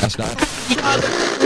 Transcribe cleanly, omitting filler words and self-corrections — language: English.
That's not.